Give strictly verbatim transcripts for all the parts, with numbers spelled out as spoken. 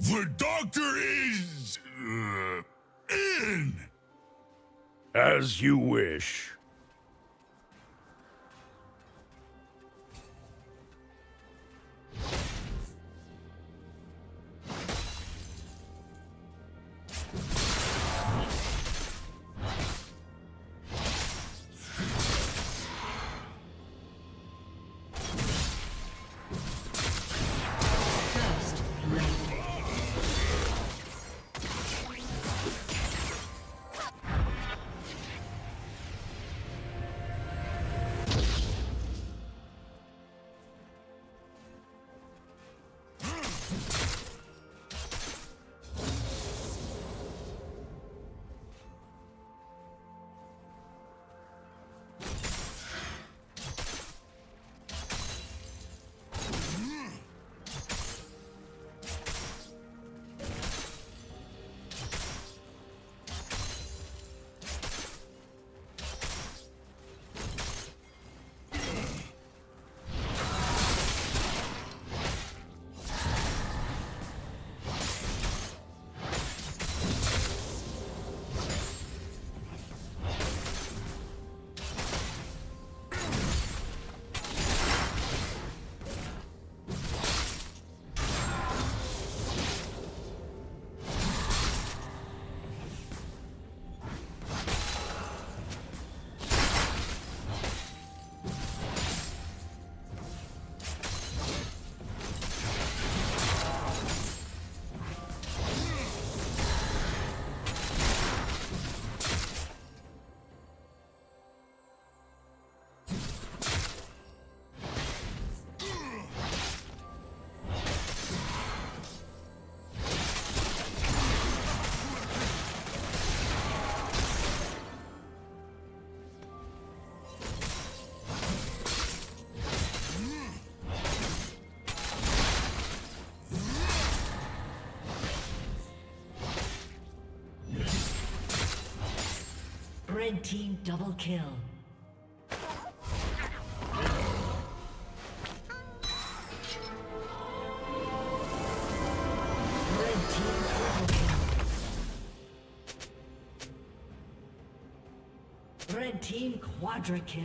The doctor is... Uh, in! As you wish. Red team double kill. Red team double kill. Red team quadra kill.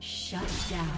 Shut down.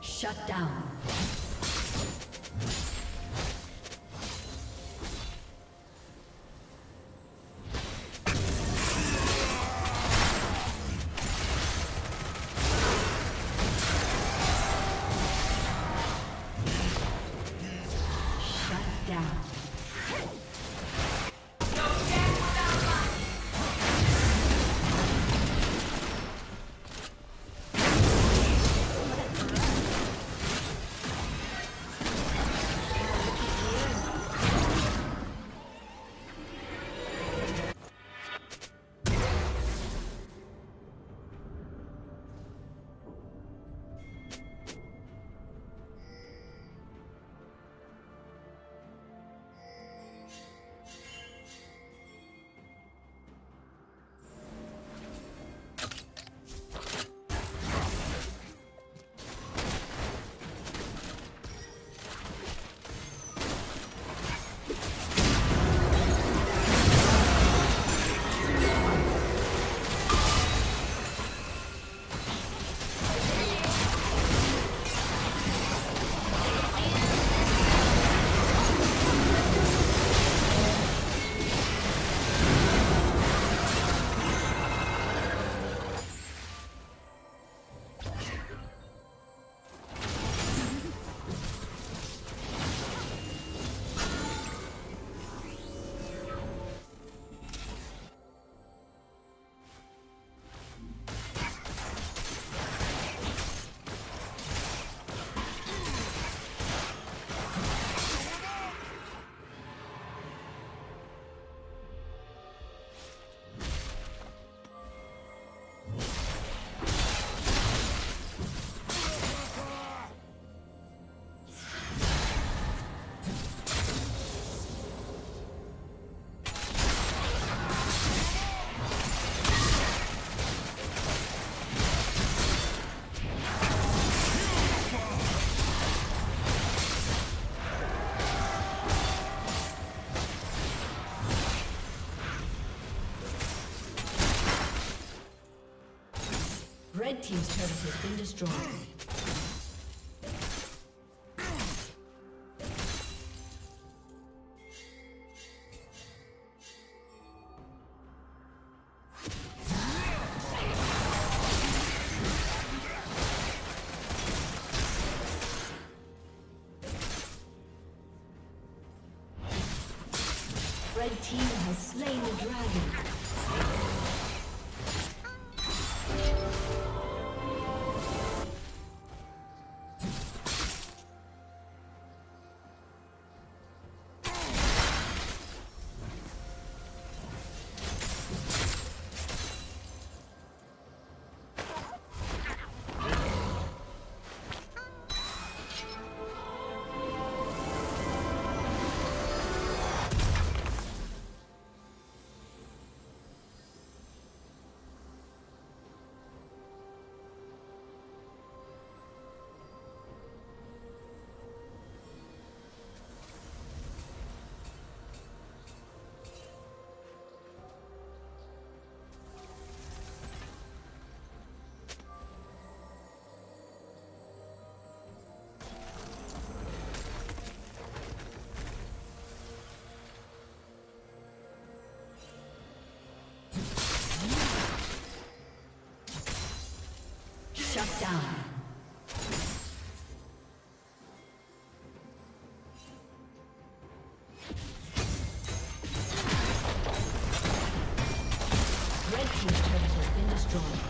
Shut down. Red team's turret has been destroyed. Red team has slain the dragon. Shut down. Red team's turret has been destroyed.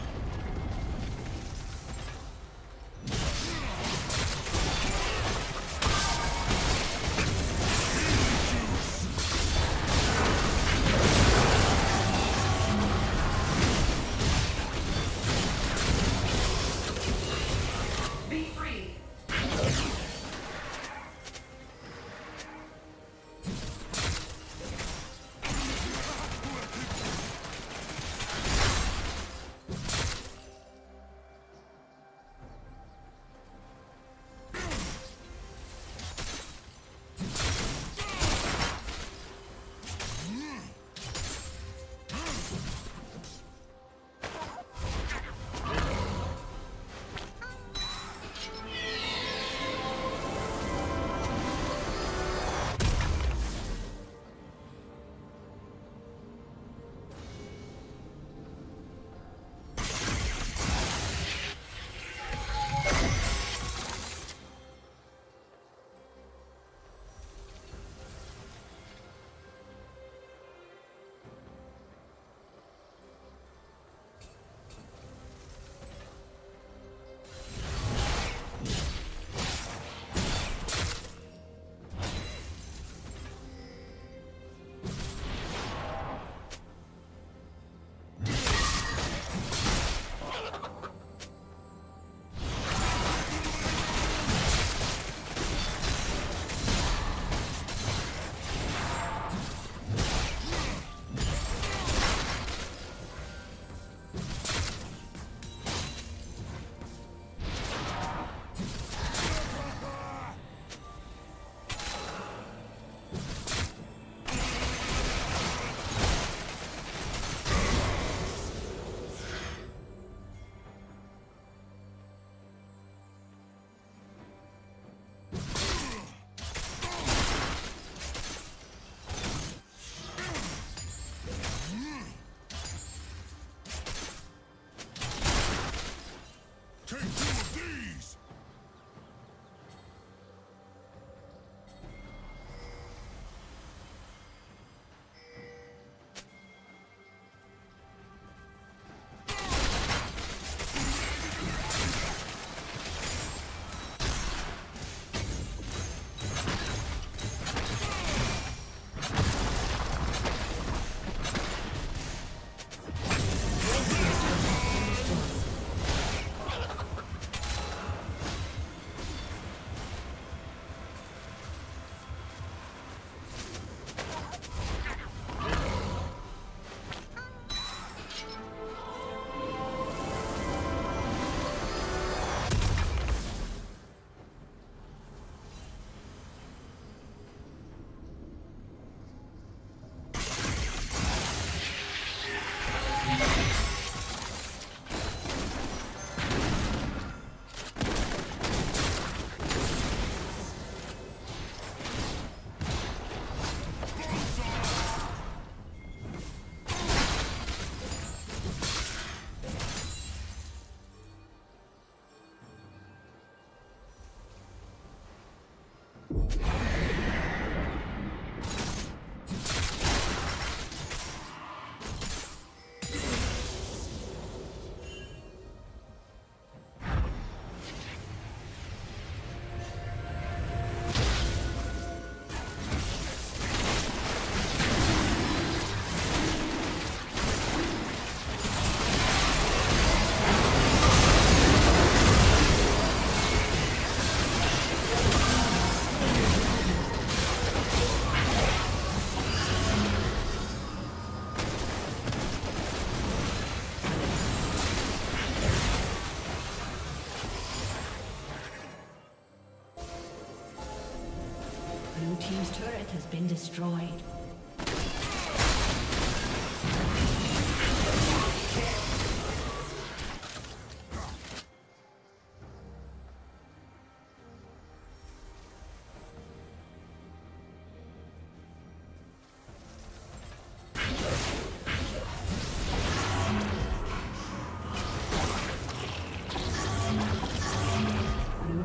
turret has been destroyed.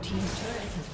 Team's turret has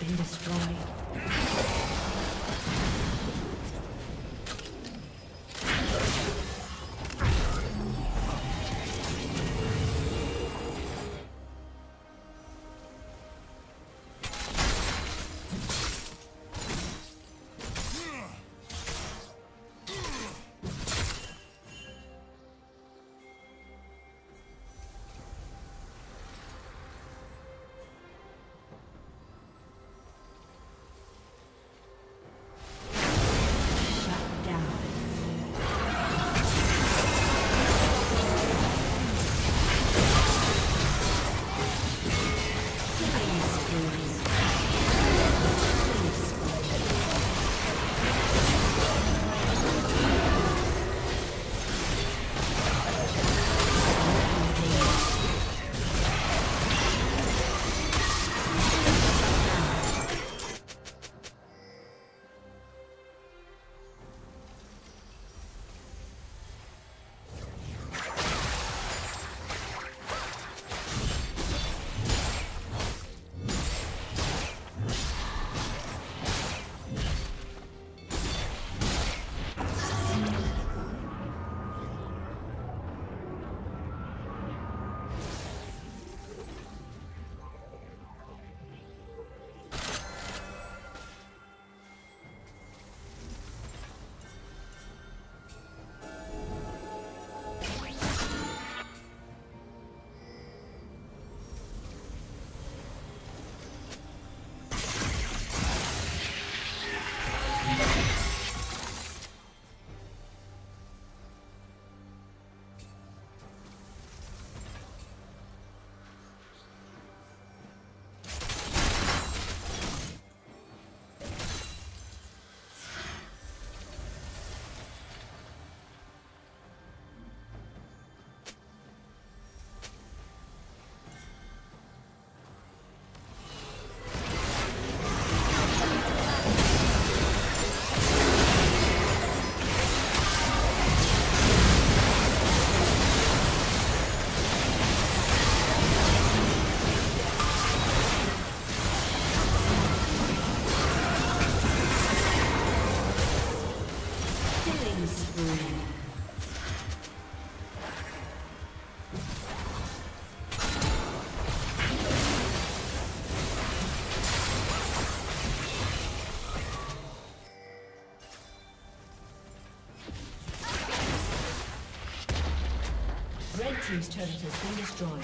been destroyed.